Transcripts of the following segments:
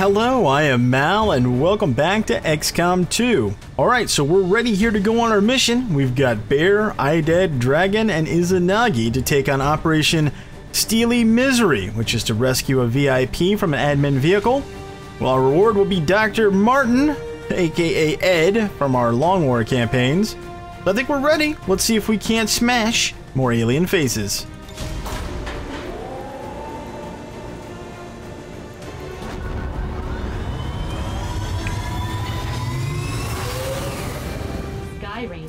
Hello, I am Mal and welcome back to XCOM 2. Alright, so we're ready here to go on our mission. We've got Bear, Ided, Dragon, and Izanagi to take on Operation Steely Misery, which is to rescue a VIP from an admin vehicle. Well, our reward will be Dr. Martin, aka Ed, from our Long War campaigns. So I think we're ready. Let's see if we can't smash more alien faces.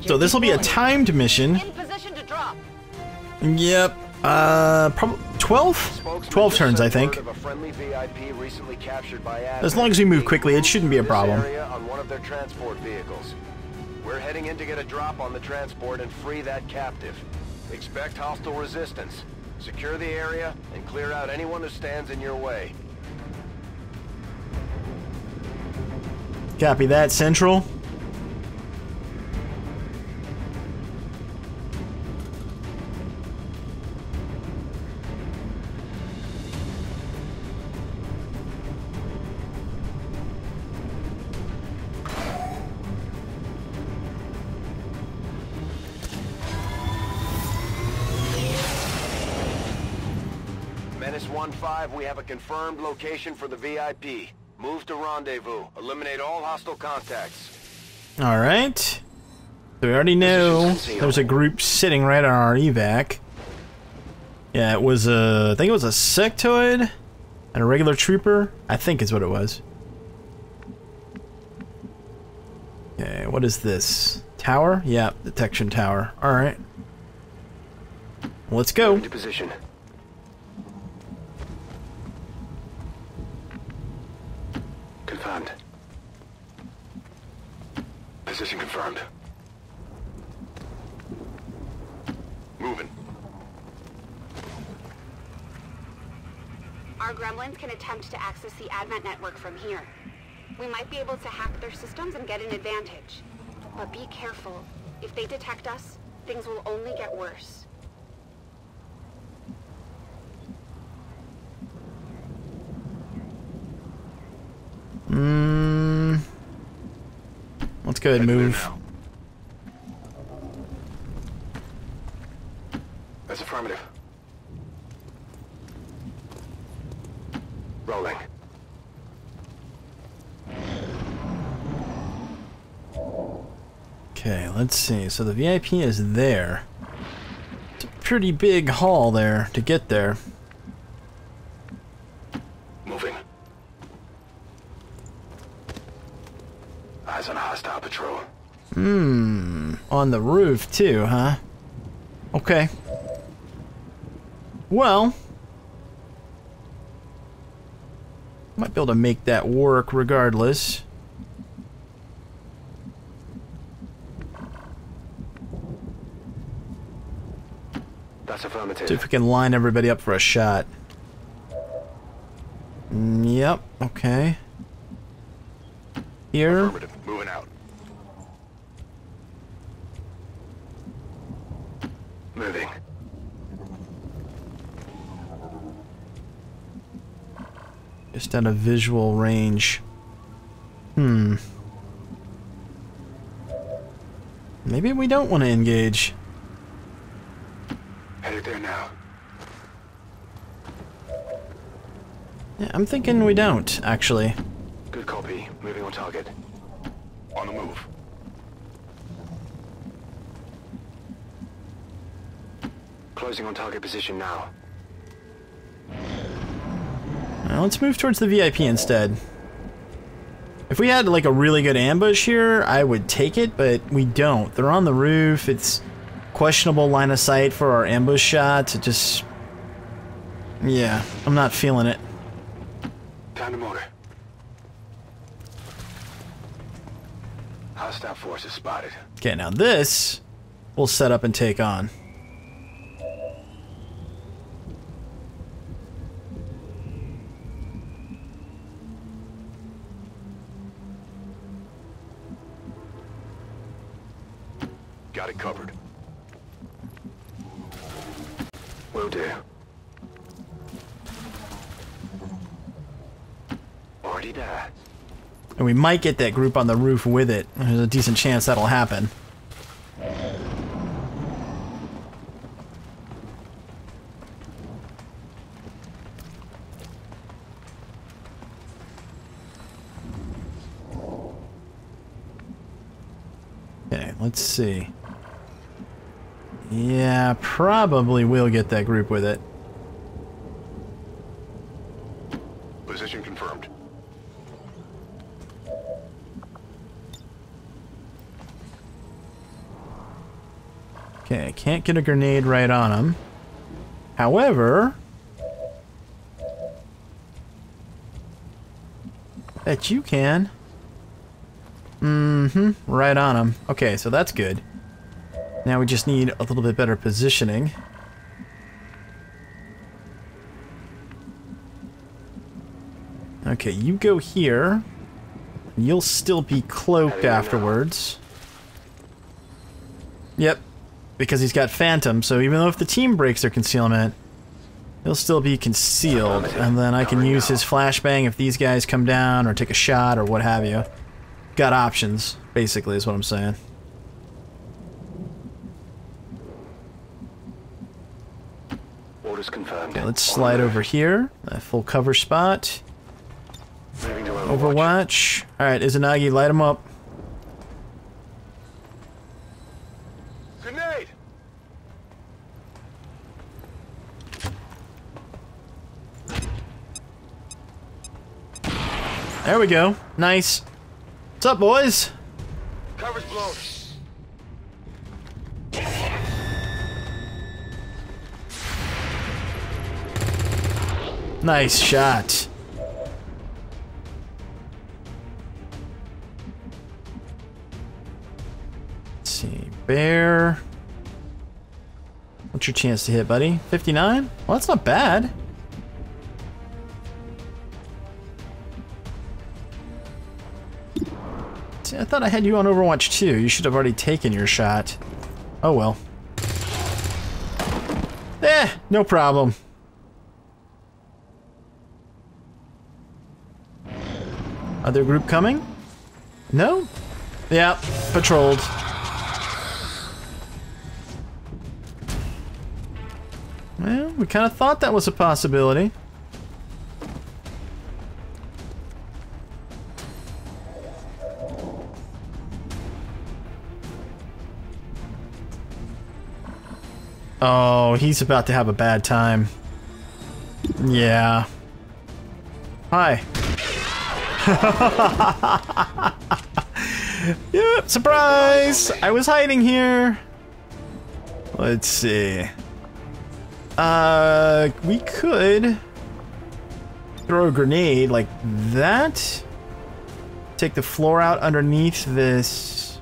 So this will be a timed mission. In position to drop. Yep. 12 turns, I think. As long as we move quickly, it shouldn't be a problem. On one of their transport vehicles. We're heading in to get a drop on the transport and free that captive. Expect hostile resistance. Secure the area and clear out anyone who stands in your way. Copy that, Central. Menace 1-5, we have a confirmed location for the VIP. Move to rendezvous. Eliminate all hostile contacts. Alright. So we already know there's a group sitting right on our evac. Yeah, it was a... I think it was a sectoid and a regular trooper, I think is what it was. Okay, what is this? Tower? Yeah, detection tower. Alright. Let's go. Into position. Confirmed. Position confirmed. Moving. Our gremlins can attempt to access the Advent network from here. We might be able to hack their systems and get an advantage. But be careful. If they detect us, things will only get worse. Let's go ahead and move. That's affirmative. Rolling. Okay, let's see. So the VIP is there. It's a pretty big haul there to get there. On the roof too, huh? Okay. Well, might be able to make that work regardless. That's affirmative. See if we can line everybody up for a shot. Yep. Okay. Here. Affirmative. Moving out. Moving. Just out of visual range. Maybe we don't want to engage. Headed there now. Yeah, I'm thinking we don't, actually. Good copy. Moving on target. On the move. Closing on target position now. Well, let's move towards the VIP instead. If we had like a really good ambush here, I would take it, but we don't. They're on the roof. It's questionable line of sight for our ambush shots. It just... yeah, I'm not feeling it. Time to motor. Hostile force is spotted. Okay, now this we'll set up and take on. Got it covered. Will do. And we might get that group on the roof with it. There's a decent chance that'll happen. Okay, let's see. Yeah, probably we'll get that group with it. Position confirmed. Okay, I can't get a grenade right on him. However, bet you can. Mm-hmm, right on him. Okay, so that's good. Now we just need a little bit better positioning. Okay, you go here. And you'll still be cloaked afterwards. Yep, because he's got Phantom, so even though if the team breaks their concealment, he'll still be concealed, and then I can use his flashbang if these guys come down or take a shot or what have you. Got options, basically, is what I'm saying. Okay, let's slide over here. A full cover spot. Overwatch. Alright, Izanagi, light him up. Grenade. There we go. Nice. What's up, boys? Cover's blown. Nice shot. Let's see, bear. What's your chance to hit, buddy? 59? Well, that's not bad. See, I thought I had you on Overwatch 2. You should have already taken your shot. Oh well. Eh, no problem. Other group coming? No? Yeah, patrolled. Well, we kind of thought that was a possibility. Oh, he's about to have a bad time. Yeah. Hi. Yep, surprise! I was hiding here. Let's see. We could throw a grenade like that. Take the floor out underneath this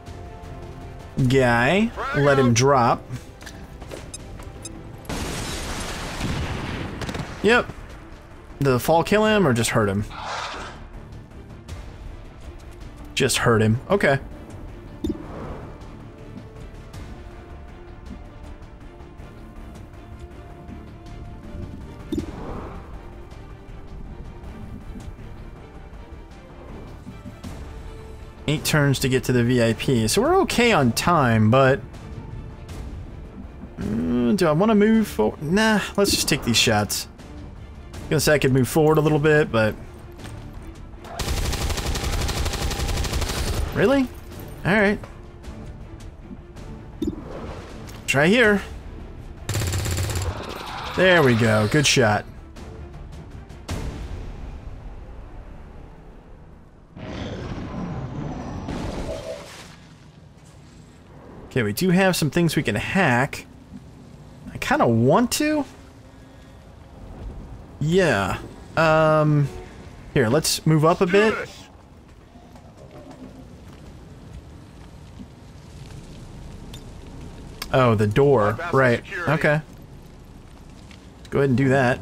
guy. Let him drop. Yep. The fall kill him or just hurt him? Just hurt him. Okay. Eight turns to get to the VIP, so we're okay on time, but do I want to move forward? Nah, let's just take these shots. I guess I could move forward a little bit, but really? Alright. Try here. There we go. Good shot. Okay, we do have some things we can hack. I kind of want to. Yeah. Here, let's move up a bit. Oh, the door. Right. Okay. Let's go ahead and do that.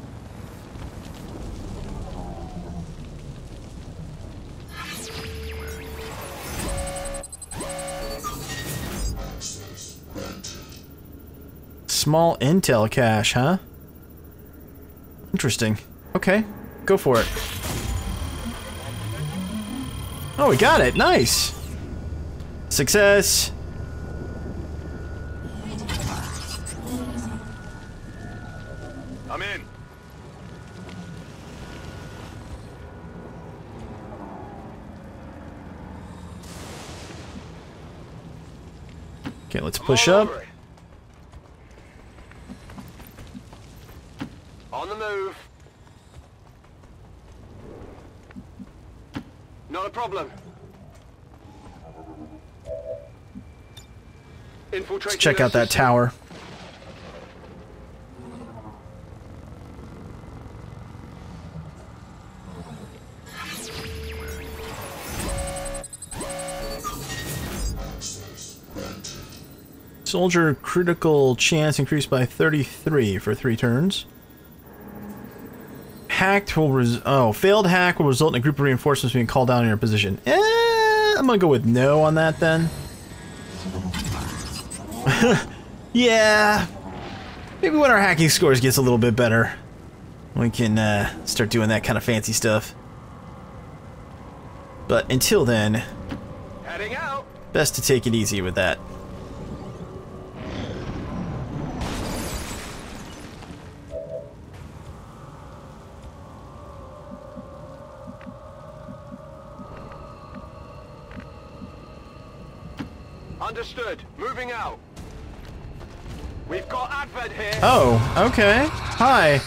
Small intel cache, huh? Interesting. Okay. Go for it. Oh, we got it. Nice. Success. I'm in. Okay, let's push up. On the move. Not a problem. Let's check out that tower. Soldier critical chance increased by 33 for 3 turns. Hacked will failed hack will result in a group of reinforcements being called down in your position. I'm gonna go with no on that then. Yeah, maybe when our hacking scores gets a little bit better, we can start doing that kind of fancy stuff. But until then, heading out. Best to take it easy with that. Understood. Moving out. We've got Advent here. Oh, okay. Hi.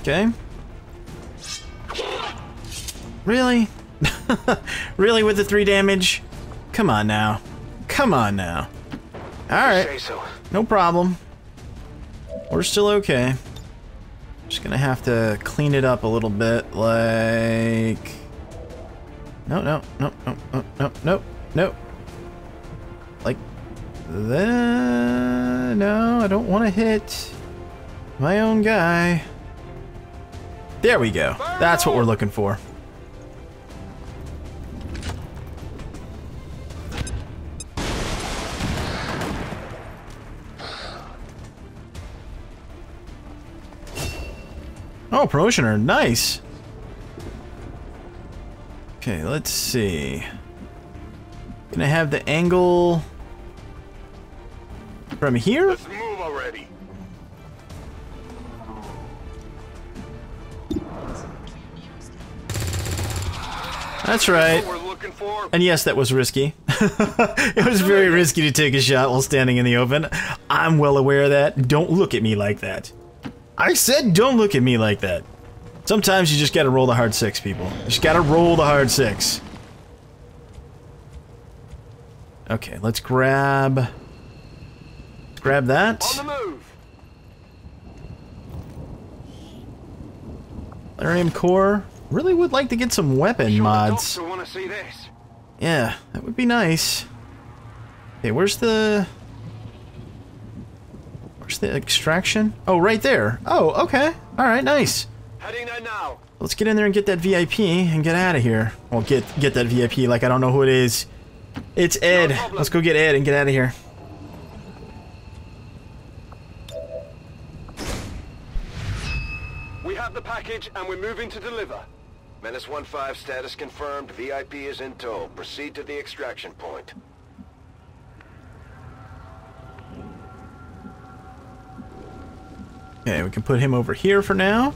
Okay. Really? Really with the 3 damage? Come on now. Come on now. Alright. No problem. We're still okay. Just gonna have to clean it up a little bit, like... No. Like... Then... No, I don't want to hit... my own guy. There we go. That's what we're looking for. Oh, promotioner, nice. Okay, let's see. Gonna have the angle from here. Let's move already. That's right. And yes, that was risky. It was very risky to take a shot while standing in the open. I'm well aware of that. Don't look at me like that. I said don't look at me like that. Sometimes you just gotta roll the hard 6, people. You just gotta roll the hard 6. Okay, let's grab that. On the move. Larium core. Really would like to get some weapon mods. Yeah, that would be nice. Okay, where's the... the extraction? Oh, right there. Oh, okay. Alright, nice. Heading there now. Let's get in there and get that VIP and get out of here. Well, get that VIP like I don't know who it is. It's Ed. No, let's go get Ed and get out of here. We have the package and we're moving to deliver. Menace 1-5 status confirmed. VIP is in tow. Proceed to the extraction point. Okay, we can put him over here for now.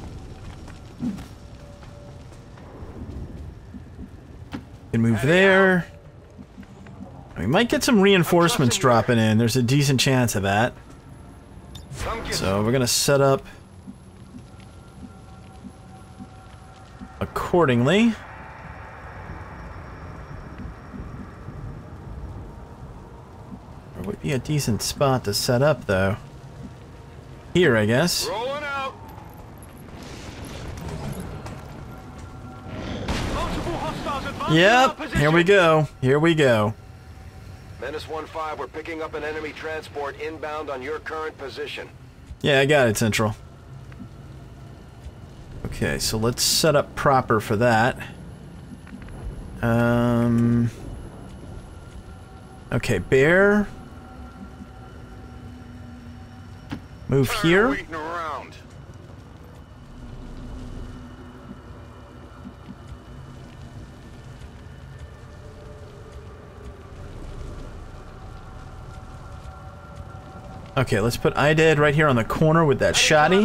Can move there. We might get some reinforcements dropping in. There's a decent chance of that. So we're gonna set up accordingly. There would be a decent spot to set up though. Here, I guess. Rolling out. Yep, here we go. Here we go. Menace 1-5, we're picking up an enemy transport inbound on your current position. Yeah, I got it, Central. Okay, so let's set up proper for that. Okay, Bear. Move here. Okay, let's put IDED right here on the corner with that shoddy.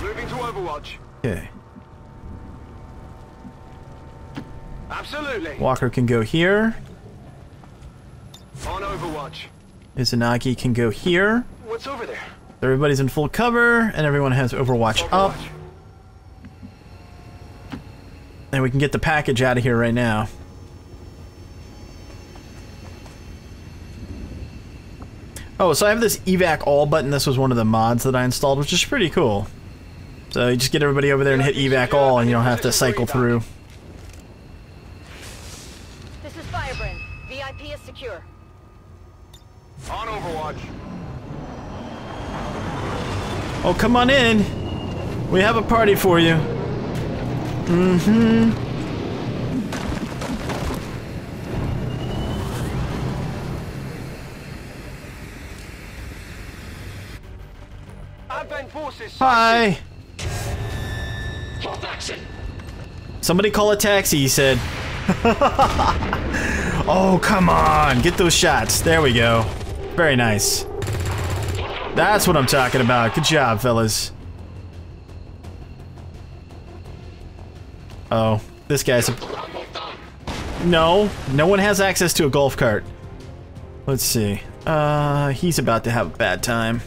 Moving to Overwatch. Okay. Absolutely. Walker can go here. On Overwatch. Izanagi can go here. What's over there? Everybody's in full cover, and everyone has Overwatch up. And we can get the package out of here right now. Oh, so I have this Evac All button. This was one of the mods that I installed, which is pretty cool. So you just get everybody over there and hit Evac All, and you don't have to cycle through. This is Firebrand. VIP is secure. On Overwatch. Oh, come on in. We have a party for you. Mm-hmm. Hi. Somebody call a taxi, he said. Oh, come on. Get those shots. There we go. Very nice. That's what I'm talking about. Good job, fellas. Oh, this guy's a... No, no one has access to a golf cart. Let's see. He's about to have a bad time.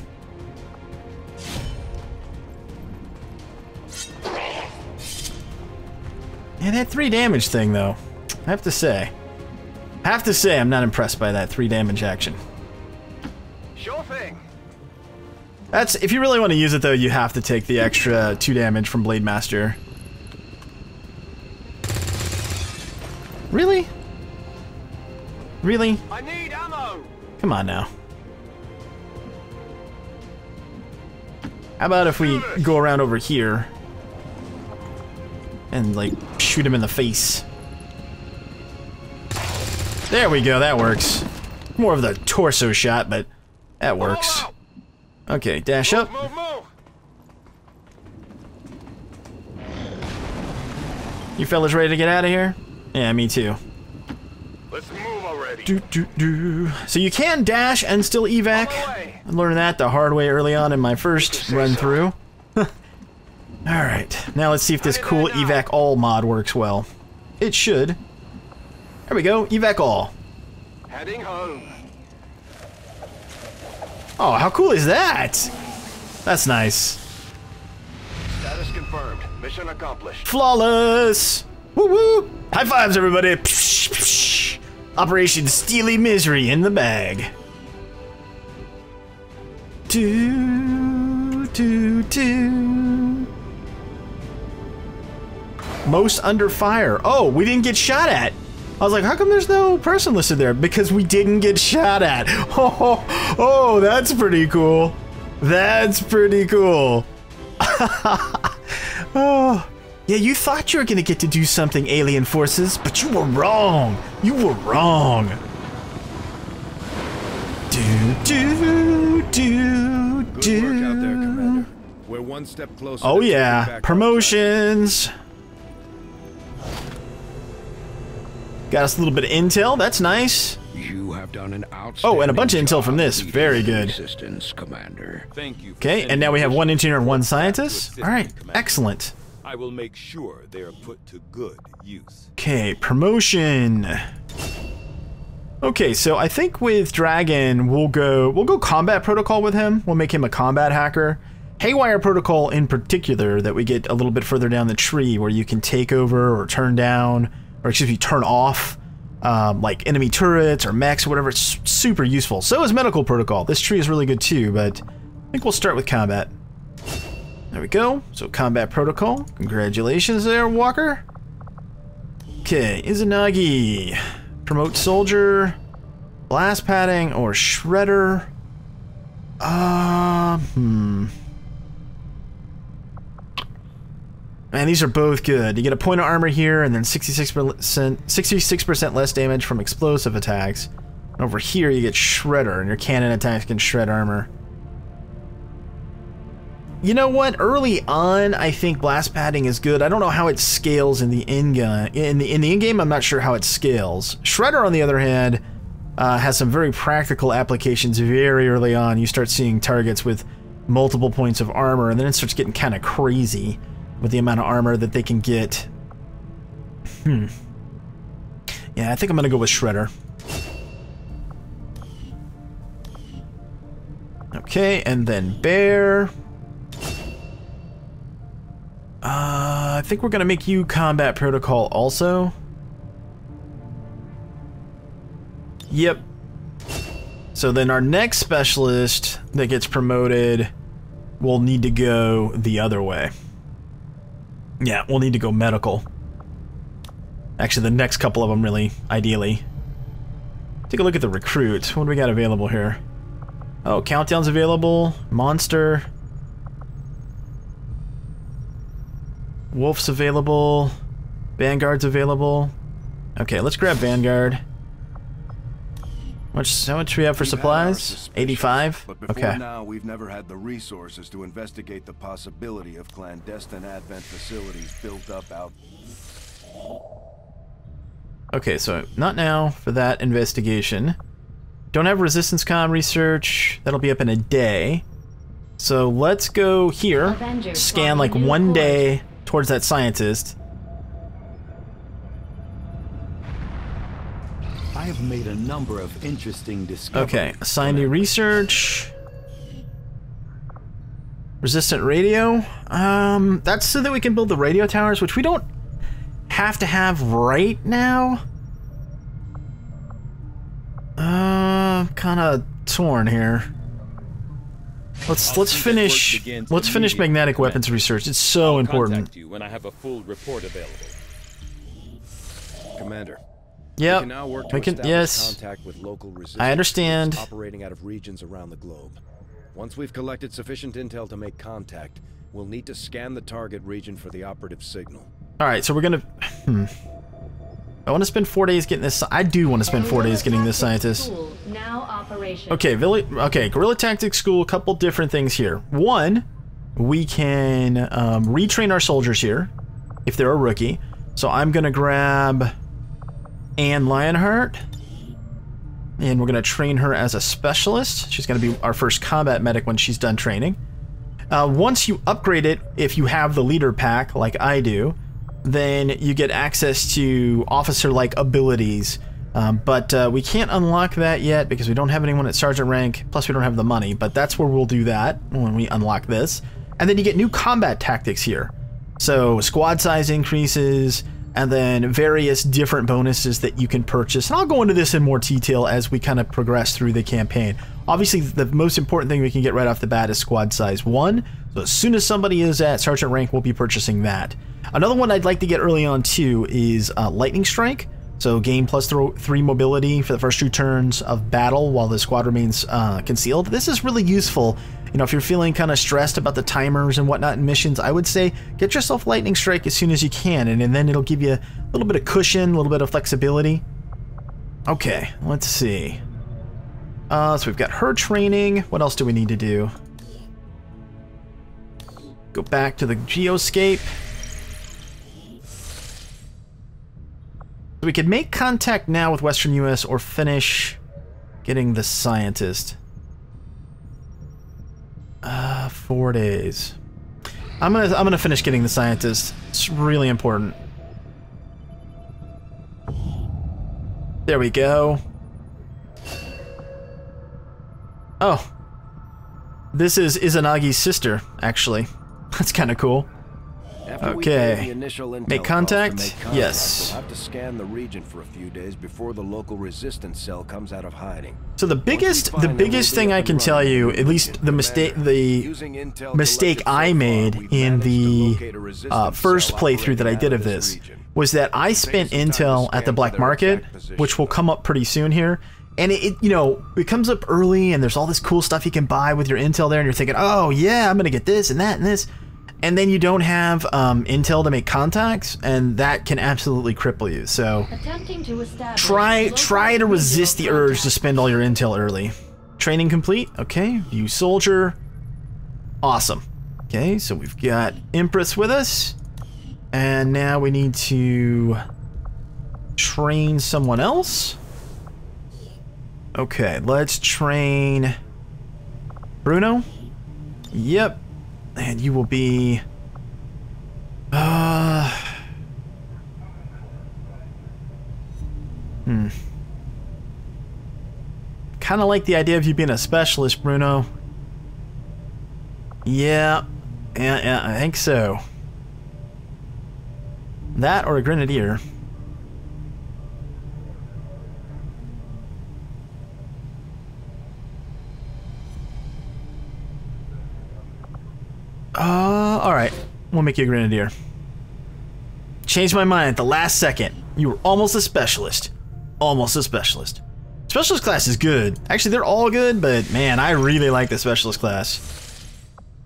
And that 3 damage thing, though, I have to say. I'm not impressed by that 3 damage action. Sure thing. That's, if you really want to use it, though, you have to take the extra 2 damage from Blade Master. Really? Really? I need ammo. Come on now. How about if we go around over here? And, like, shoot him in the face. There we go, that works. More of the torso shot, but that works. Okay, dash up. You fellas ready to get out of here? Yeah, me too. Let's move already. So you can dash and still evac. I learned that the hard way early on in my first run through. Alright, now let's see if this cool Evac All mod works well. It should. There we go, Evac All. Heading home. Oh, how cool is that? That's nice. Status confirmed. Mission accomplished. Flawless! Woo woo! High fives, everybody! Psh, psh. Operation Steely Misery in the bag. Most under fire. Oh, we didn't get shot at. I was like, how come there's no person listed there? Because we didn't get shot at. Oh, oh, that's pretty cool. That's pretty cool. Oh, yeah, you thought you were going to get to do something, alien forces, but you were wrong. You were wrong. Good work out there, Commander. We're one step closer. Oh, yeah. Promotions. Got us a little bit of intel. That's nice. You have done an outstanding. Oh, and a bunch of intel from this. Very good. Assistance, Commander. Thank you. Okay, and now we have 1 engineer and 1 scientist. All right, excellent. I will make sure they are put to good use. Okay, promotion. Okay, so I think with Dragon, we'll go Combat Protocol with him. We'll make him a combat hacker. Haywire Protocol in particular, that we get a little bit further down the tree, where you can take over or turn down. Or excuse me, turn off like enemy turrets or mechs or whatever. It's super useful. So is Medical Protocol. This tree is really good too, but I think we'll start with combat. There we go. So Combat Protocol. Congratulations there, Walker. Okay, Izanagi. Promote Soldier. Blast Padding or Shredder. Man, these are both good. You get a point of armor here, and then 66% less damage from explosive attacks. Over here you get Shredder, and your cannon attacks can shred armor. You know what? Early on, I think blast padding is good. I don't know how it scales in the end game. I'm not sure how it scales. Shredder, on the other hand, has some very practical applications very early on. You start seeing targets with multiple points of armor, and then it starts getting kind of crazy with the amount of armor that they can get. Yeah, I think I'm gonna go with Shredder. Okay, and then Bear. I think we're gonna make you Combat Protocol also. Yep. So then our next specialist that gets promoted will need to go the other way. Yeah, we'll need to go medical. Actually, the next couple of them, really, ideally. Take a look at the recruits. What do we got available here? Oh, Countdown's available. Monster. Wolf's available. Vanguard's available. Okay, let's grab Vanguard. How much do we have for supplies? 85? But before now, we've never had the resources to investigate the possibility of clandestine Advent facilities built up out. Okay, so not now for that investigation. Don't have resistance comm research. That'll be up in a day. So let's go here. Avengers, scan like one day towards that scientist. I have made a number of interesting discoveries. Okay, assign new research. Resistant radio. That's so that we can build the radio towers, which we don't have to have right now. Kind of torn here. Let's finish magnetic weapons research. It's so important. You when I have a full report available. Commander. Yep. We can contact with local resistance. I understand. Operating out of regions around the globe. Once we've collected sufficient intel to make contact, we'll need to scan the target region for the operative signal. All right, so we're gonna. I want to spend 4 days getting this. I do want to spend 4 days getting this scientist. Okay, Guerrilla Tactics School. A couple different things here. One, we can retrain our soldiers here if they're a rookie. So I'm gonna grab Anne Lionheart, and we're gonna train her as a specialist. She's gonna be our first combat medic when she's done training. Once you upgrade it, if you have the leader pack like I do, then you get access to officer-like abilities. But we can't unlock that yet because we don't have anyone at sergeant rank, plus we don't have the money, but that's where we'll do that when we unlock this. And then you get new combat tactics here. So squad size increases, and then various different bonuses that you can purchase. And I'll go into this in more detail as we kind of progress through the campaign. Obviously, the most important thing we can get right off the bat is squad size 1. So as soon as somebody is at sergeant rank, we'll be purchasing that. Another one I'd like to get early on too is Lightning Strike. So gain plus 3 mobility for the first 2 turns of battle while the squad remains concealed. This is really useful. You know, if you're feeling kind of stressed about the timers and whatnot in missions, I would say get yourself Lightning Strike as soon as you can, and then it'll give you a little bit of cushion, a little bit of flexibility. Okay, let's see. So we've got her training. What else do we need to do? Go back to the Geoscape. We could make contact now with Western US or finish getting the scientist. 4 days. I'm gonna finish getting the scientist. It's really important. There we go. Oh, this is Izanagi's sister, actually. That's kind of cool. Okay. Make contact? Yes. We'll have to scan the region for a few days before the local resistance cell comes out of hiding. So the biggest thing I can tell you, at least the mistake I made in the first playthrough that I did of this, was that I spent intel at the black market, which will come up pretty soon here. And it comes up early, and there's all this cool stuff you can buy with your intel there, and you're thinking, oh yeah, I'm gonna get this and that and this. And then you don't have intel to make contacts, and that can absolutely cripple you. So try to resist the urge to spend all your intel early. Training complete. Okay, you soldier. Awesome. Okay, so we've got Empress with us. And now we need to train someone else. Okay, let's train Bruno. Yep. And you will be... Kind of like the idea of you being a specialist, Bruno. Yeah, I think so. That or a grenadier. Alright. We'll make you a grenadier. Changed my mind at the last second. You were almost a specialist. Almost a specialist. Specialist class is good. Actually, they're all good, but man, I really like the specialist class.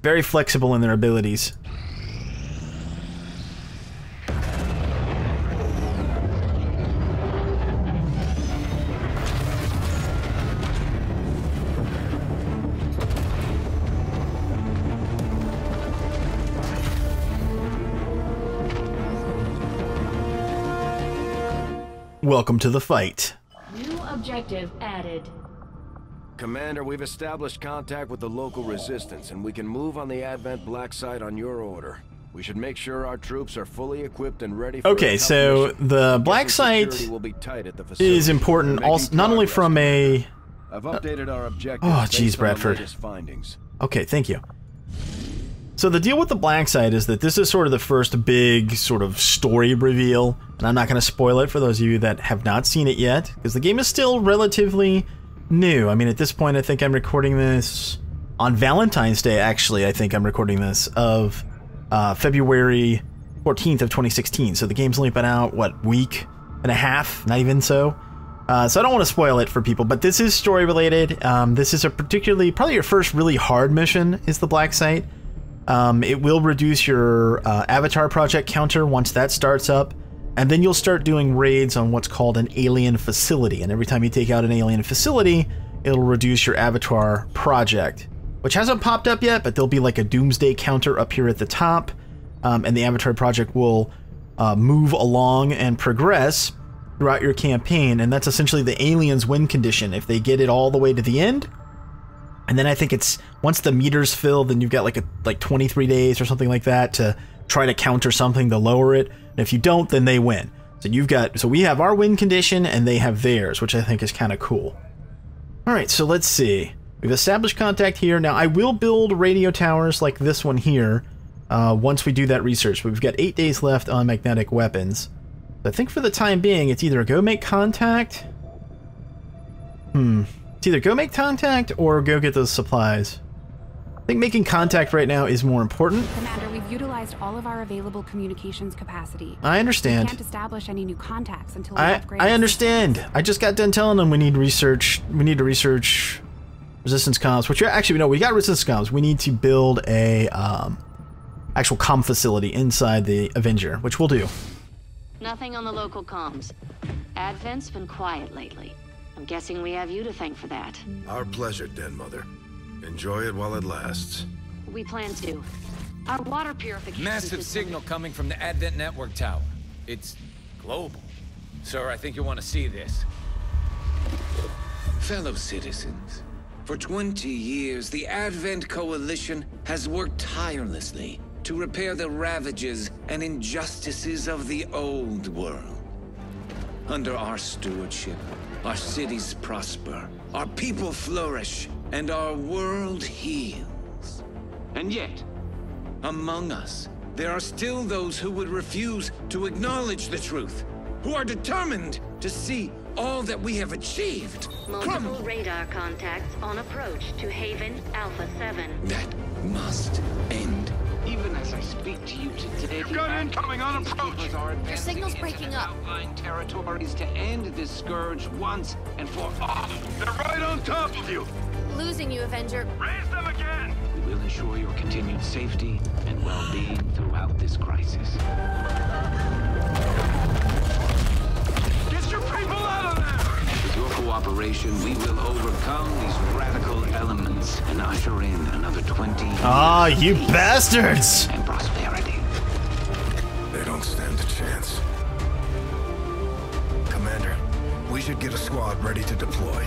Very flexible in their abilities. Welcome to the fight. New objective added. Commander, we've established contact with the local resistance, and we can move on the Advent black site on your order. We should make sure our troops are fully equipped and ready for... Okay, so the black site will be tight at the facility. Is important, also not only from a... I've updated our objective. Oh, jeez, Bradford. Okay, thank you. So the deal with the black site is that this is sort of the first big sort of story reveal, and I'm not going to spoil it for those of you that have not seen it yet, because the game is still relatively new. I mean, at this point, I think I'm recording this on Valentine's Day, actually. I think I'm recording this of February 14th of 2016, so the game's only been out, what, week and a half? Not even so. So I don't want to spoil it for people, but this is story related. This is a particularly, probably your first really hard mission is the black site. It will reduce your Avatar Project counter once that starts up, and then you'll start doing raids on what's called an alien facility, and every time you take out an alien facility, it'll reduce your Avatar Project, which hasn't popped up yet, but there'll be like a doomsday counter up here at the top, and the Avatar Project will move along and progress throughout your campaign, and that's essentially the aliens' win condition. If they get it all the way to the end, and then I think it's, once the meter's filled, then you've got like 23 days or something like that to try to counter something to lower it. And if you don't, then they win. So you've got, so we have our win condition and they have theirs, which I think is kind of cool. All right, so let's see. We've established contact here. Now I will build radio towers like this one here once we do that research. We've got 8 days left on magnetic weapons. So I think for the time being, it's either go make contact. It's either go make contact or go get those supplies. I think making contact right now is more important. Commander, we've utilized all of our available communications capacity. I understand. We can't establish any new contacts until we upgrade. I understand. I just got done telling them we need research. We need to research resistance comms. Which actually, no, we got resistance comms. We need to build a actual comm facility inside the Avenger, which we'll do. Nothing on the local comms. Advent's been quiet lately. I'm guessing we have you to thank for that. Our pleasure, Den Mother. Enjoy it while it lasts. We plan to. Our water purification... Massive signal coming from the Advent Network Tower. It's global. Sir, I think you want to see this. Fellow citizens, for 20 years, the Advent Coalition has worked tirelessly to repair the ravages and injustices of the old world. Under our stewardship, our cities prosper, our people flourish, and our world heals. And yet, among us, there are still those who would refuse to acknowledge the truth, who are determined to see all that we have achieved. Multiple radar contacts on approach to Haven Alpha 7. That must end. Even as I speak to you today, you've got incoming on approach. Your signal's breaking up. Outlying territories to end this scourge once and for all. They're right on top of you. Losing you, Avenger. Raise them again. We'll ensure your continued safety and well-being throughout this crisis. Get your people out of there! With your cooperation, we will overcome these radical elements and usher in another 20 years. Ah, you bastards! And prosperity. They don't stand a chance. Commander, we should get a squad ready to deploy.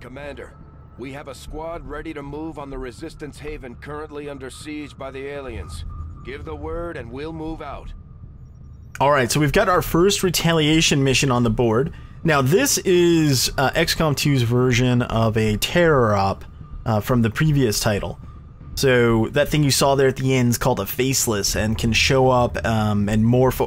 Commander, we have a squad ready to move on the Resistance Haven currently under siege by the aliens. Give the word and we'll move out. Alright, so we've got our first retaliation mission on the board. Now this is XCOM 2's version of a terror op from the previous title. So that thing you saw there at the end is called a Faceless and can show up and morph,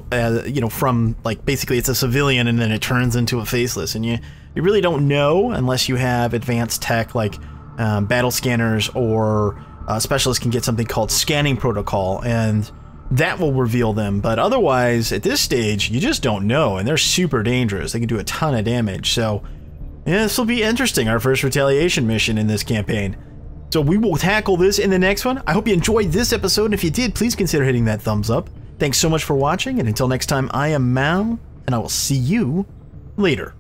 you know, from like basically it's a civilian and then it turns into a Faceless, and you really don't know unless you have advanced tech like battle scanners or specialists can get something called scanning protocol, and that will reveal them. But otherwise, at this stage, you just don't know, and they're super dangerous. They can do a ton of damage. So yeah, this will be interesting, our first retaliation mission in this campaign. So we will tackle this in the next one. I hope you enjoyed this episode, and if you did, please consider hitting that thumbs up. Thanks so much for watching, and until next time, I am Mal, and I will see you later.